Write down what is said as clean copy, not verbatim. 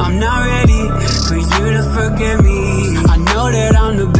I'm not ready for you to forgive me. I know that I'm the best.